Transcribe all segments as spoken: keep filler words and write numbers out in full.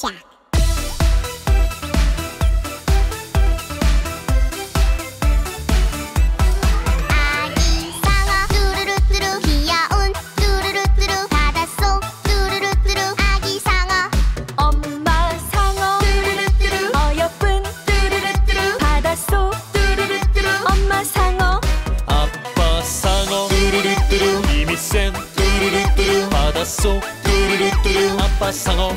Shack. 바닷속 뚜루루뚜루 아빠 상어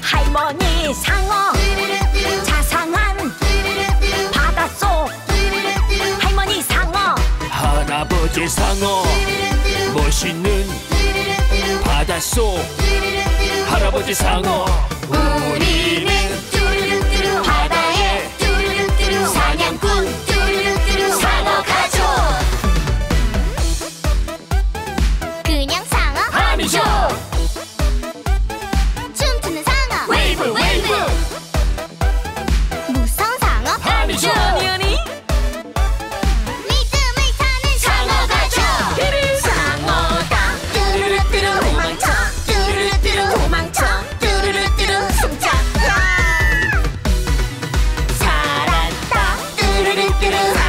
할머니 상어 뚜루루뚜루 자상한 뚜루루뚜루 바닷속 뚜루루뚜루 할머니 상어 할아버지 상어 뚜루루뚜루 멋있는 뚜루루뚜루 바닷속 뚜루루뚜루 할아버지 상어 우리는 뚜루루뚜루 바다에 뚜루루뚜루 사냥꾼 뚜루루뚜루 상어 가족 그냥 상어 아니죠 춤추는 상어 웨이브 웨이브 무서운 상어 아니죠 아니 아니 믿음을 타는 상어 가족 상어다 뚜루루뚜루 도망쳐 뚜루루뚜루 도망쳐 뚜루루뚜루 숨차 살았다 뚜루루뚜루